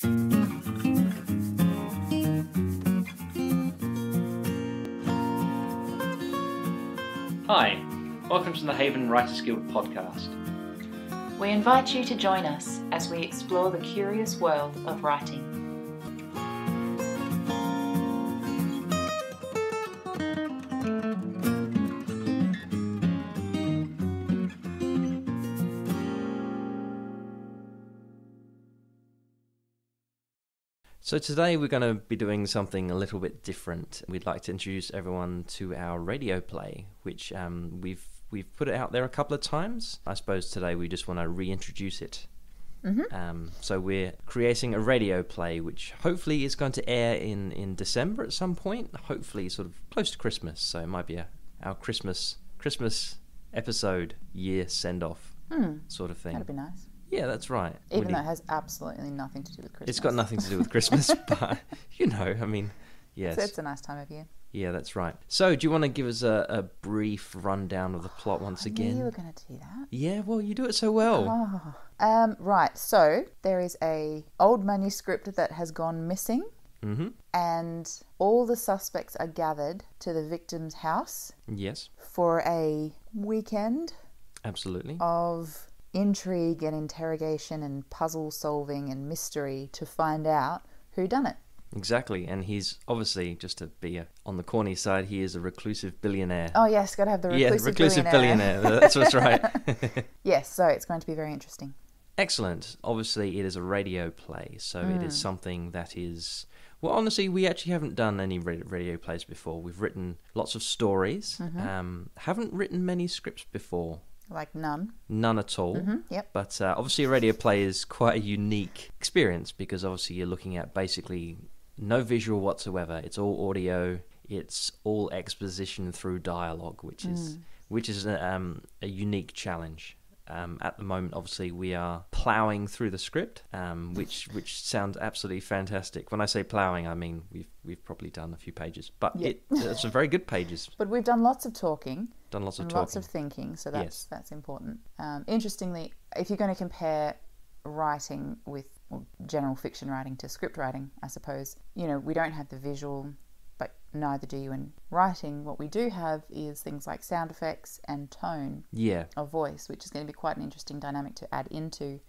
Hi, welcome to the Haven Writers Guild podcast. We invite you to join us as we explore the curious world of writing. So today we're going to be doing something a little bit different. We'd like to introduce everyone to our radio play, which we've put it out there a couple of times. I suppose today we just want to reintroduce it. Mm-hmm. So we're creating a radio play, which hopefully is going to air in December at some point. Hopefully, sort of close to Christmas. So it might be our Christmas episode year send off sort of thing. That'd be nice. Yeah, that's right. Even though it has absolutely nothing to do with Christmas. It's got nothing to do with Christmas, but, you know, I mean, yes. It's a nice time of year. Yeah, that's right. So do you want to give us a brief rundown of the plot once again? I knew you were going to do that. Yeah, well, you do it so well. Oh. Right, so there is an old manuscript that has gone missing. Mm-hmm. And all the suspects are gathered to the victim's house. Yes. For a weekend. Absolutely. Of intrigue and interrogation and puzzle solving and mystery to find out who done it. Exactly, and he's obviously, just to be on the corny side, he is a reclusive billionaire. Oh yes, gotta have the reclusive billionaire. That's what's right. Yes, so it's going to be very interesting. Excellent. Obviously it is a radio play, so it is something that is, well, honestly, we actually haven't done any radio plays before. We've written lots of stories, haven't written many scripts before. Like none at all. Mm-hmm, yep. But obviously a radio play is quite a unique experience, because obviously you're looking at basically no visual whatsoever. It's all audio. It's all exposition through dialogue, which is a unique challenge. At the moment, obviously, we are ploughing through the script, which sounds absolutely fantastic. When I say ploughing, I mean we've probably done a few pages, but it's some very good pages. But we've done lots of talking, lots of thinking, so that's important. Interestingly, if you're going to compare writing with general fiction writing to script writing, I suppose, you know, we don't have the visual. Neither do you in writing. What we do have is things like sound effects and tone of voice, which is going to be quite an interesting dynamic to add into.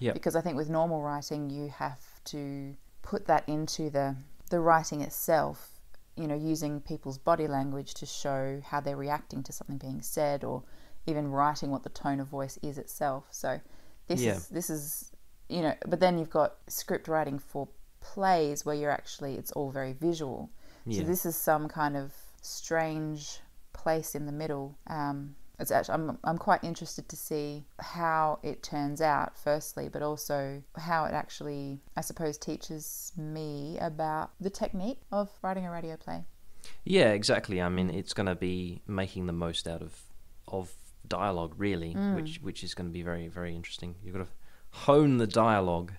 Yep. Because I think with normal writing, you have to put that into the writing itself, you know, using people's body language to show how they're reacting to something being said, or even writing what the tone of voice is itself. So this is, you know, but then you've got script writing for plays where you're actually, it's all very visual. So this is some kind of strange place in the middle. It's actually, I'm quite interested to see how it turns out, firstly, but also how it actually, I suppose, teaches me about the technique of writing a radio play. Yeah, exactly. I mean, it's going to be making the most out of dialogue, really, which is going to be very, very interesting. You've got to hone the dialogue.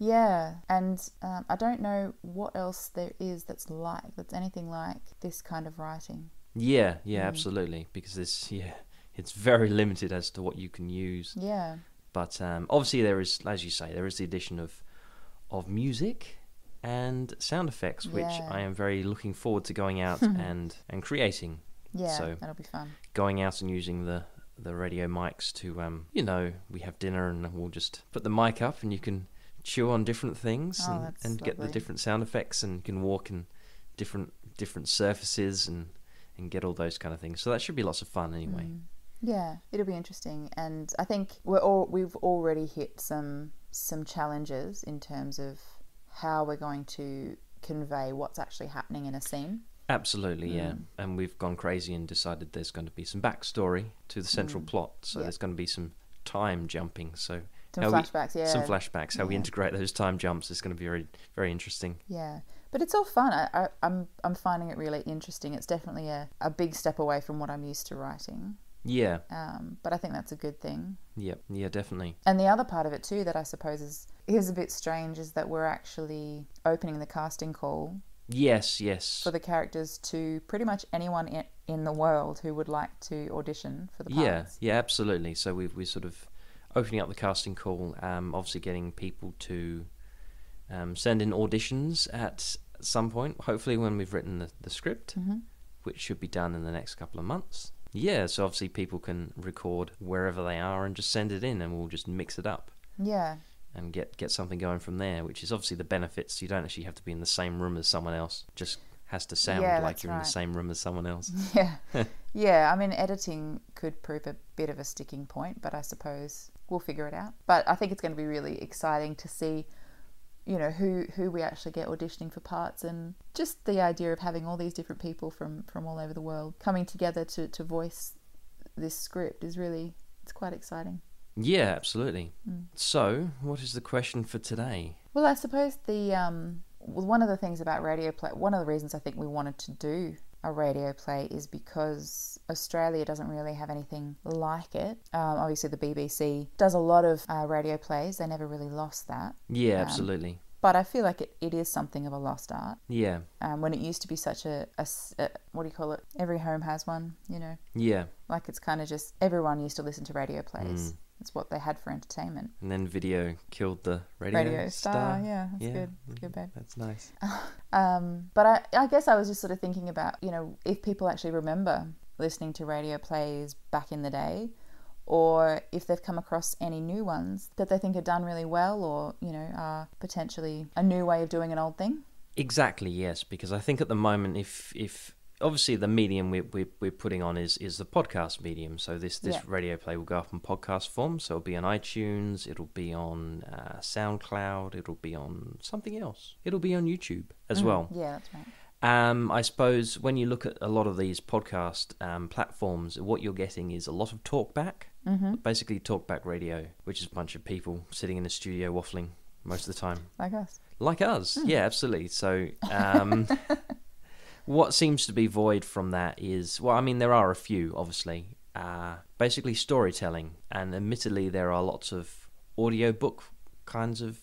Yeah, and I don't know what else there is that's anything like this kind of writing. Yeah, absolutely, because it's very limited as to what you can use. Yeah. But obviously there is, as you say, there is the addition of music and sound effects, which I am very looking forward to going out and creating. Yeah, so that'll be fun. Going out and using the radio mics to, you know, we have dinner and we'll just put the mic up and you can chew on different things and get the different sound effects, and you can walk in different surfaces and get all those kind of things. So that should be lots of fun anyway. Yeah, it'll be interesting. And I think we've already hit some challenges in terms of how we're going to convey what's actually happening in a scene. Absolutely, yeah. And we've gone crazy and decided there's going to be some backstory to the central plot. So there's going to be some time jumping. So Some flashbacks. How we integrate those time jumps is going to be very, very interesting. Yeah, but it's all fun. I'm finding it really interesting. It's definitely a big step away from what I'm used to writing. Yeah. But I think that's a good thing. Yep. Yeah, definitely. And the other part of it too that I suppose is a bit strange is that we're actually opening the casting call. Yes. For the characters to pretty much anyone in the world who would like to audition for the parts. Yeah, absolutely. So we sort of opening up the casting call, obviously getting people to send in auditions at some point, hopefully when we've written the script, mm-hmm. which should be done in the next couple of months. Yeah, so obviously people can record wherever they are and just send it in, and we'll just mix it up. Yeah. And get something going from there, which is obviously the benefits. You don't actually have to be in the same room as someone else. Just has to sound like you're in the same room as someone else. Yeah. Yeah, I mean, editing could prove a bit of a sticking point, but I suppose we'll figure it out. But I think it's going to be really exciting to see, you know, who we actually get auditioning for parts, and just the idea of having all these different people from all over the world coming together to voice this script is really, it's quite exciting. Yeah, absolutely. Mm. So, what is the question for today? Well, I suppose the one of the things about radio play, one of the reasons I think we wanted to do a radio play is because Australia doesn't really have anything like it. Obviously the BBC does a lot of radio plays. They never really lost that. Yeah, absolutely. But I feel like it is something of a lost art. Yeah. When it used to be such a what do you call it? Every home has one, you know? Yeah. Like it's kind of just everyone used to listen to radio plays. Mm. It's what they had for entertainment. And then video killed the radio star. Yeah, that's good. That's good, babe. That's nice. But I guess I was just sort of thinking about, you know, if people actually remember listening to radio plays back in the day, or if they've come across any new ones that they think are done really well, or, you know, are potentially a new way of doing an old thing. Exactly, yes. Because I think at the moment, if obviously the medium we're putting on is the podcast medium, so this radio play will go up in podcast form, so it'll be on iTunes, it'll be on SoundCloud, it'll be on something else, it'll be on YouTube as well. Yeah, that's right. I suppose when you look at a lot of these podcast platforms, what you're getting is a lot of talkback, mm-hmm. basically talkback radio, which is a bunch of people sitting in a studio waffling most of the time. Like us, yeah, absolutely. So... what seems to be void from that is, well, I mean, there are a few, obviously, basically storytelling. And admittedly, there are lots of audiobook kinds of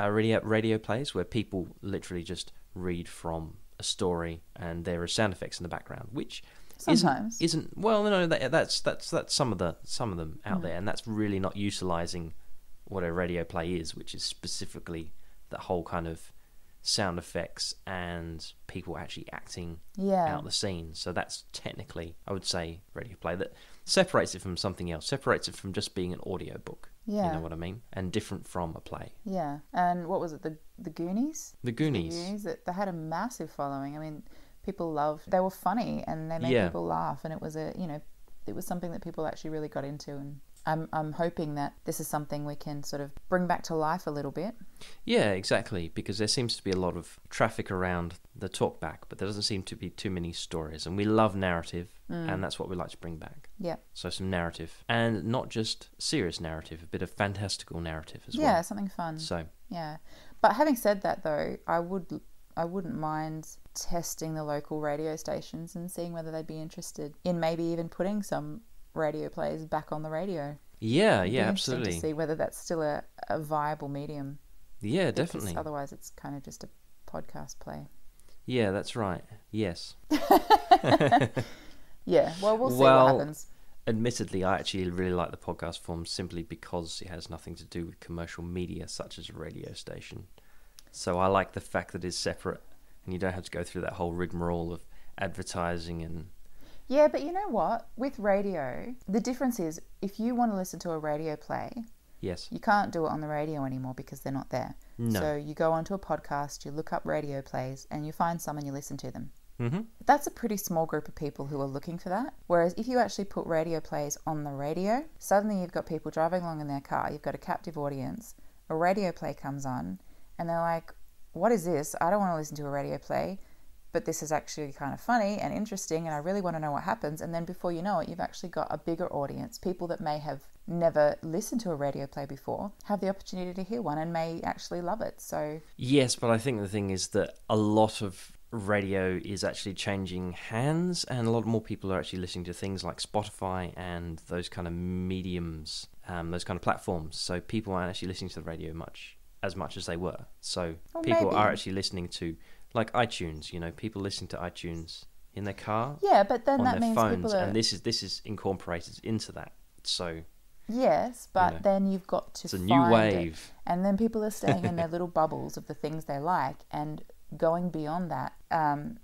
radio plays where people literally just read from a story and there are sound effects in the background, which sometimes isn't well, no, that's some of them out there. And that's really not utilizing what a radio play is, which is specifically the whole kind of sound effects and people actually acting out the scene. So that's technically, I would say, radio play that separates it from something else, separates it from just being an audiobook. Yeah. You know what I mean? And different from a play. Yeah. And what was it? The Goonies? The Goonies. They had a massive following. I mean, people loved, they were funny and they made people laugh, and it was it was something that people actually really got into, and I'm hoping that this is something we can sort of bring back to life a little bit. Yeah, exactly, because there seems to be a lot of traffic around the talkback, but there doesn't seem to be too many stories, and we love narrative, and that's what we like to bring back. Yeah. So some narrative, and not just serious narrative, a bit of fantastical narrative as well. Yeah, something fun. So. Yeah. But having said that, though, I wouldn't mind testing the local radio stations and seeing whether they'd be interested in maybe even putting some radio plays back on the radio. Yeah, absolutely. To see whether that's still a viable medium. Yeah, definitely. Otherwise, it's kind of just a podcast play. Yeah, that's right. Yes. Yeah. Well, we'll see what happens. Admittedly, I actually really like the podcast form simply because it has nothing to do with commercial media such as a radio station. So I like the fact that it's separate and you don't have to go through that whole rigmarole of advertising and. Yeah, but you know what? With radio, the difference is if you want to listen to a radio play, yes, you can't do it on the radio anymore because they're not there. No. So you go onto a podcast, you look up radio plays, and you find some and you listen to them. Mm-hmm. That's a pretty small group of people who are looking for that. Whereas if you actually put radio plays on the radio, suddenly you've got people driving along in their car, you've got a captive audience, a radio play comes on, and they're like, what is this? I don't want to listen to a radio play. But this is actually kind of funny and interesting, and I really want to know what happens. And then before you know it, you've actually got a bigger audience. People that may have never listened to a radio play before have the opportunity to hear one and may actually love it. So yes, but I think the thing is that a lot of radio is actually changing hands, and a lot more people are actually listening to things like Spotify and those kind of mediums, those kind of platforms. So people aren't actually listening to the radio as much as they were. So people are actually listening to... like iTunes, you know, people listen to iTunes in their car. Yeah, but then that means phones, people are... and this is incorporated into that. So Yes, but then you've got to find it. It's a new wave. And then people are staying in their little bubbles of the things they like, and going beyond that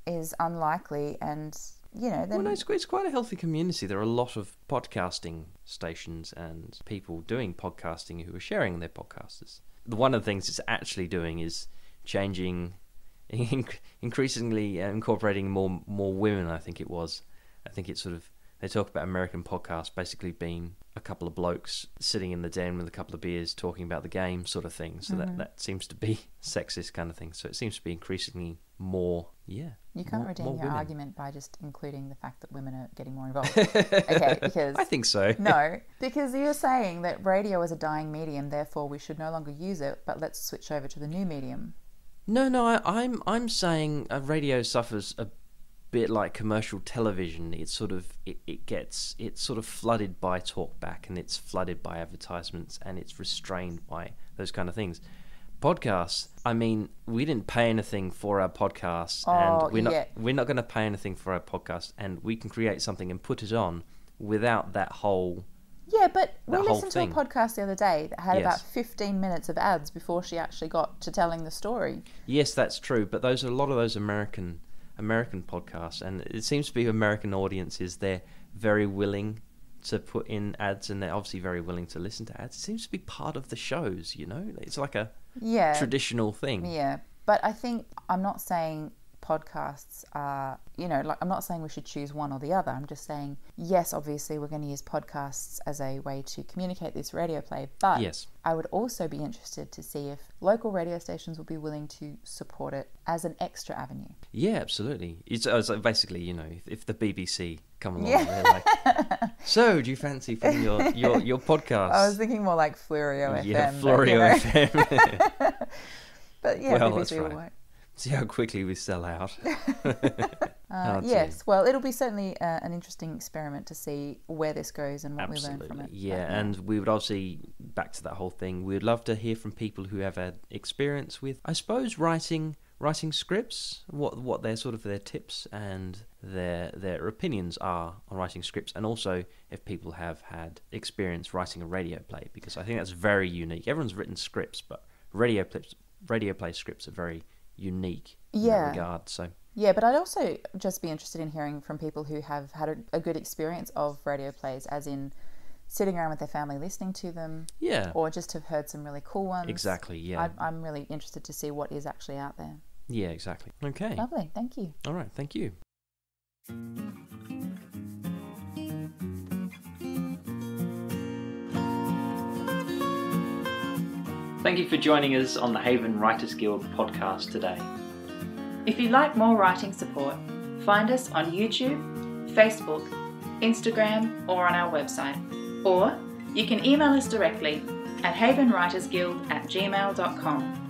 is unlikely. And, you know... Well, no, it's quite a healthy community. There are a lot of podcasting stations and people doing podcasting who are sharing their podcasters. One of the things it's actually doing is changing... increasingly incorporating more women, I think it was. I think it's sort of... They talk about American podcasts basically being a couple of blokes sitting in the den with a couple of beers talking about the game sort of thing. So that seems to be sexist kind of thing. So it seems to be increasingly more, You can't redeem your argument by just including the fact that women are getting more involved. Okay, because... I think so. No, because you're saying that radio is a dying medium, therefore we should no longer use it, but let's switch over to the new medium. No, I'm saying radio suffers a bit like commercial television. It's sort of it's sort of flooded by talkback, and it's flooded by advertisements, and it's restrained by those kind of things. Podcasts, I mean, we didn't pay anything for our podcasts, and we're not going to pay anything for our podcasts, and we can create something and put it on without that whole. Yeah, but we listened to a podcast the other day that had about 15 minutes of ads before she actually got to telling the story. Yes, that's true, but those are a lot of those American podcasts, and it seems to be American audiences, they're very willing to put in ads, and they're obviously very willing to listen to ads. It seems to be part of the shows, you know? It's like a traditional thing. Yeah, but I think I'm not saying... podcasts are, I'm not saying we should choose one or the other. I'm just saying, yes, obviously we're going to use podcasts as a way to communicate this radio play, but I would also be interested to see if local radio stations would be willing to support it as an extra avenue. Yeah, absolutely. It's basically, if the BBC come along, they're like, so do you fancy putting your podcast? I was thinking more like Flurio FM. Yeah, Flurio FM. But yeah, well, BBC that's right. will work. See how quickly we sell out. Yes, well, it'll be certainly an interesting experiment to see where this goes and what we learn from it. Yeah, and we would obviously, back to that whole thing, we would love to hear from people who have had experience with, I suppose, writing scripts, what their sort of their tips and their opinions are on writing scripts, and also if people have had experience writing a radio play, because I think that's very unique. Everyone's written scripts, but radio play scripts are very unique in that regard. So but I'd also just be interested in hearing from people who have had a good experience of radio plays, as in sitting around with their family listening to them, or just have heard some really cool ones. Exactly. I'm really interested to see what is actually out there. Yeah, exactly. Okay, lovely. Thank you. All right, thank you. Thank you for joining us on the Haven Writers Guild podcast today. If you'd like more writing support, find us on YouTube, Facebook, Instagram, or on our website. Or you can email us directly at havenwritersguild@gmail.com.